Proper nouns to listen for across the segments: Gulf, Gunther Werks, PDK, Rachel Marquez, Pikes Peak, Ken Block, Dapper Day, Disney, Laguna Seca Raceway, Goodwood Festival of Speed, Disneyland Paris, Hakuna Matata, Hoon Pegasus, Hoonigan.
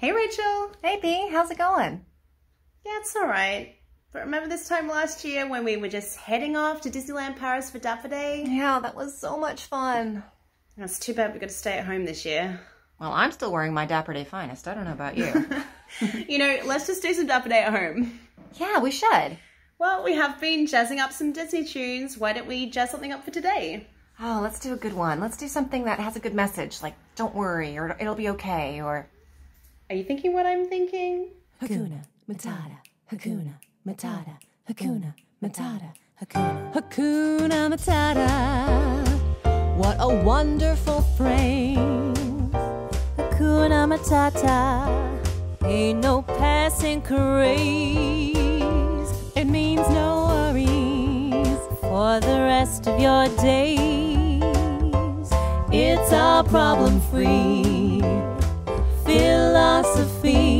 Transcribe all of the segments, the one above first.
Hey Rachel, hey B, how's it going? Yeah, it's all right. But remember this time last year when we were just heading off to Disneyland Paris for Dapper Day? Yeah, that was so much fun. It's too bad we got to stay at home this year. Well, I'm still wearing my Dapper Day finest. I don't know about you. You know, let's just do some Dapper Day at home. Yeah, we should. Well, we have been jazzing up some Disney tunes. Why don't we jazz something up for today? Oh, let's do a good one. Let's do something that has a good message, like don't worry, or it'll be okay, or... Are you thinking what I'm thinking? Hakuna Matata, Hakuna Matata, Hakuna Matata, Hakuna. Hakuna Matata, what a wonderful phrase. Hakuna Matata, ain't no passing craze. It means no worries for the rest of your days. It's all problem-free philosophy.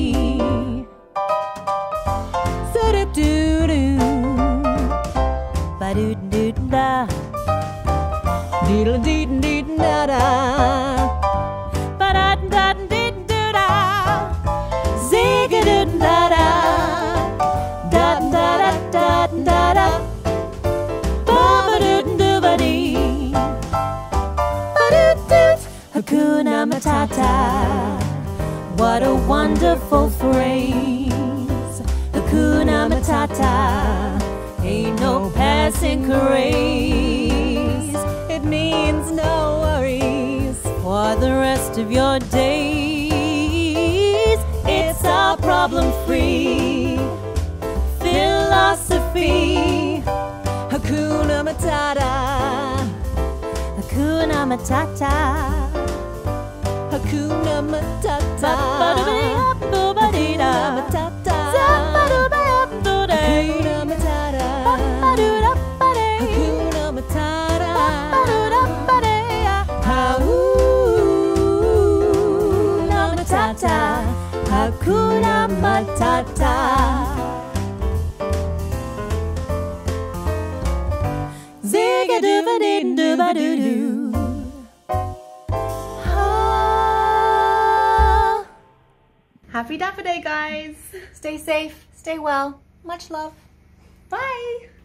Doo-doo-doo, ba-doo-doo-doo-da, diddle-dee-dee-dee-da-da, ba-da-da-dee-doo-da, zig-a-doo-da-da, da-da-da-da-da-da, ba-ba-doo-doo-ba-dee, ba-doo-doo. Hakuna Matata, what a wonderful phrase. Hakuna Matata, ain't no passing craze. It means no worries for the rest of your days. It's our problem-free philosophy. Hakuna Matata, Hakuna Matata, Hakuna Matata. Hakuna Matata, zig-a-doo-ba-dee-doo-ba-doo-doo. Happy Dapper Day, guys. Stay safe, stay well, much love. Bye.